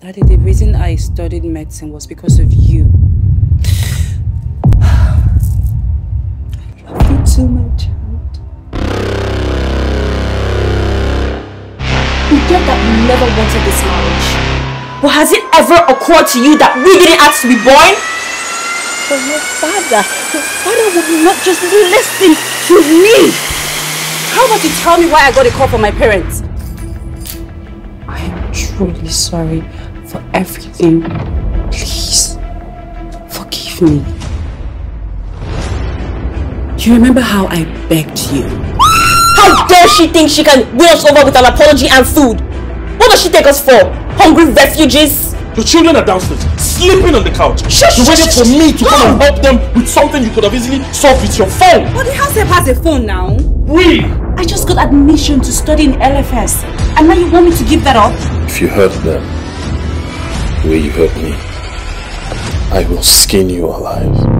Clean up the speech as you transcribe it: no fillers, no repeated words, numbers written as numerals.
Daddy, the reason I studied medicine was because of you. I love you too, my child. You get that you never wanted this marriage. But has it ever occurred to you that we didn't ask to be born? But your father would not just listen to me. How about you tell me why I got a call from my parents? I am truly sorry for everything. Please, forgive me. Do you remember how I begged you? How dare she think she can win us over with an apology and food? What does she take us for? Hungry refugees? Your children are downstairs, sleeping on the couch. You waited for me to come and help them with something you could have easily solved with your phone. But the house help has a phone now. We! I just got admission to study in LFS, and now you want me to give that up? If you hurt them the way you hurt me, I will skin you alive.